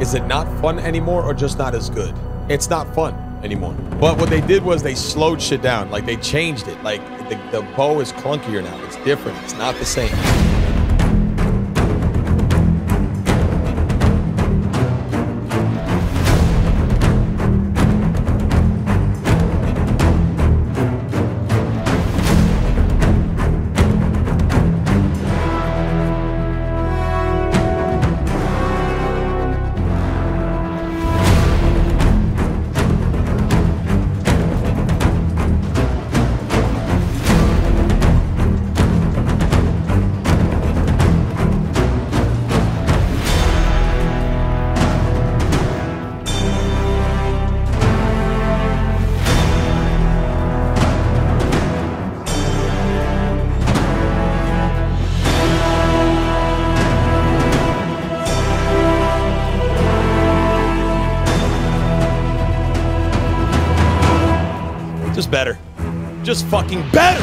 Is it not fun anymore or just not as good? It's not fun anymore. But what they did was they slowed shit down. Like, they changed it. Like, the bow is clunkier now. It's different. It's not the same. Better. Just fucking better!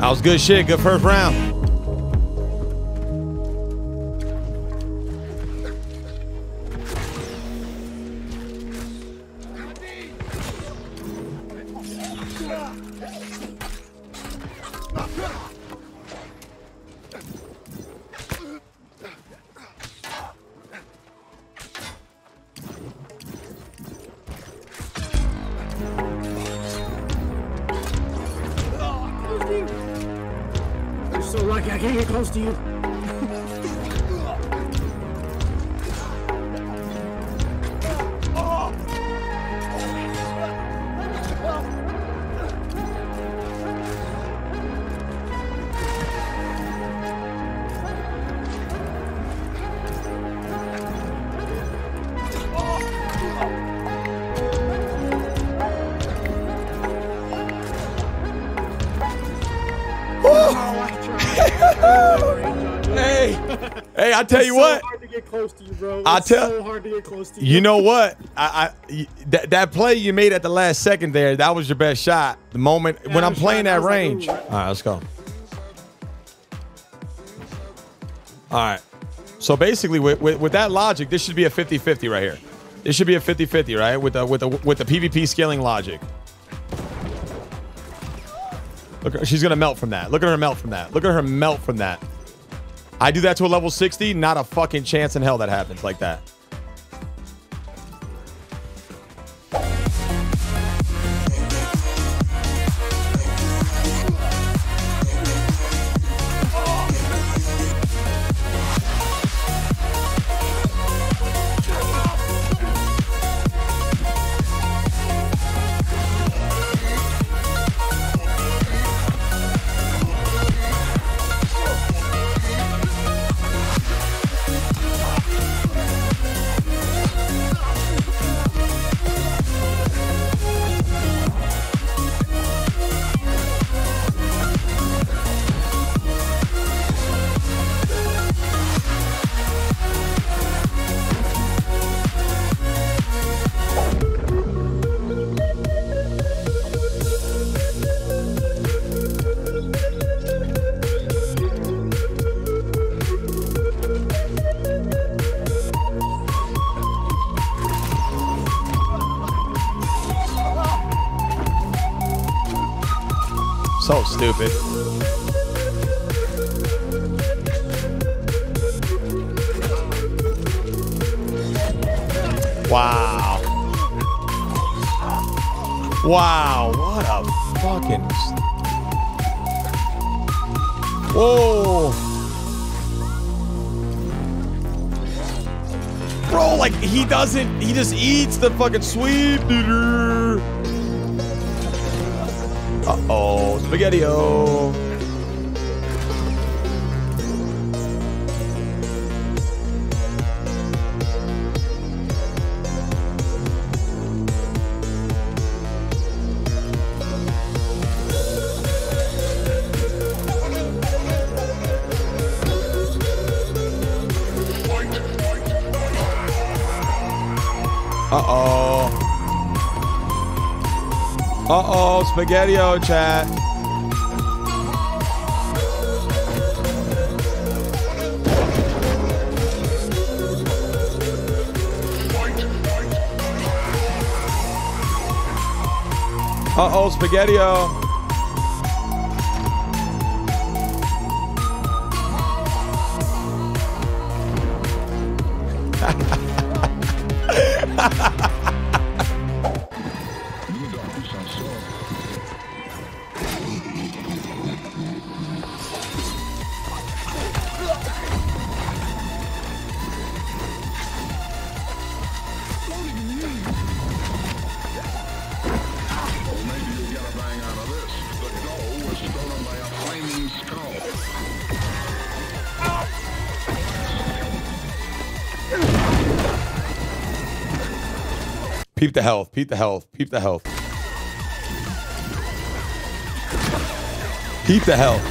That was good shit. Good first round. I tell you what, hard to get close to you, bro. I tell so hard to get close to you. You know what? That play you made at the last second there, that was your best shot. The moment when I'm playing that range. All right, let's go. All right. So basically, with that logic, this should be a 50-50 right here. This should be a 50-50, right? With the PvP scaling logic. Look, she's gonna melt from that. Look at her melt from that. Look at her melt from that. I do that to a level 60, not a fucking chance in hell that happens like that. So stupid. Wow. Wow, what a fucking... Whoa. Bro, like, he doesn't... He just eats the fucking sweep, dude. Uh-oh, spaghetti-o. Uh-oh. Uh-oh, spaghetti-o, chat. Uh-oh, spaghetti-o. Peep the health, peep the health, peep the health. Peep the health.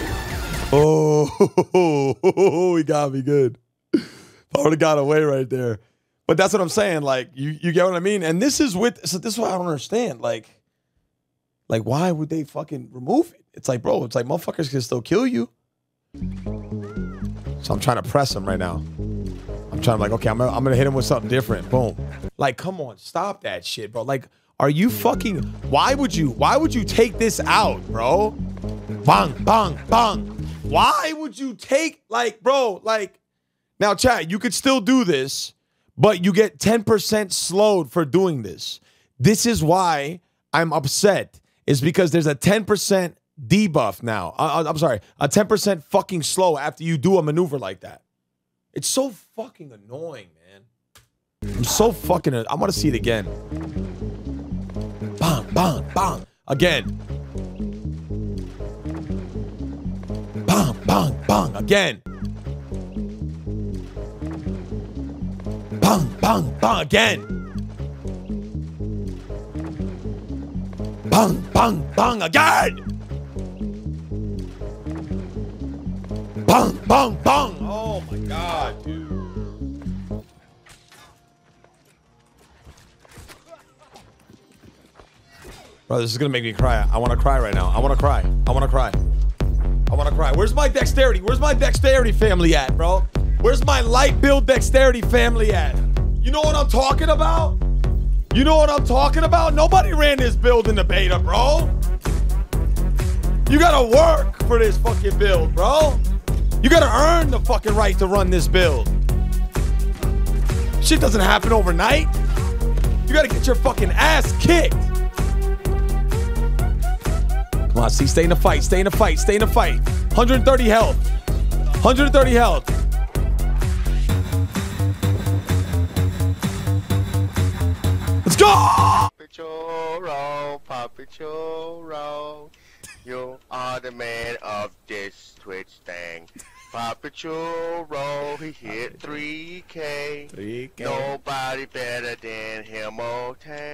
Oh, he got me good. I would have got away right there. But that's what I'm saying. Like, you get what I mean? And this is with, so this is what I don't understand. Like, why would they fucking remove it? It's like, bro, it's like motherfuckers can still kill you. So I'm trying to press him right now. I'm trying to, like, okay, I'm gonna hit him with something different. Boom. Like, come on, stop that shit, bro. Like, are you fucking, why would you take this out, bro? Bang, bang, bang. Why would you take, like, bro, like, now, chat, you could still do this, but you get 10% slowed for doing this. This is why I'm upset, is because there's a 10% debuff now. I'm sorry, a 10% fucking slow after you do a maneuver like that. It's so fucking annoying, man. I'm so fucking... I want to see it again. Bang, bang, bang. Again. Bang, bang, bang. Again. Bang, bang, bang. Again. Bang, bang, bang. Again. Bang, bang, bang. Oh my god, dude. Bro, this is gonna make me cry. I wanna cry right now. I wanna cry. I wanna cry. I wanna cry. Where's my dexterity? Where's my dexterity family at, bro? Where's my light build dexterity family at? You know what I'm talking about? You know what I'm talking about? Nobody ran this build in the beta, bro. You gotta work for this fucking build, bro. You gotta earn the fucking right to run this build. Shit doesn't happen overnight. You gotta get your fucking ass kicked. Come on, see, stay in the fight, stay in the fight, stay in the fight. 130 health, 130 health. Let's go! Choro, Papa Choro. You are the man of this Twitch thing. Papa Churro, he hit 3K. Nobody better than him, okay?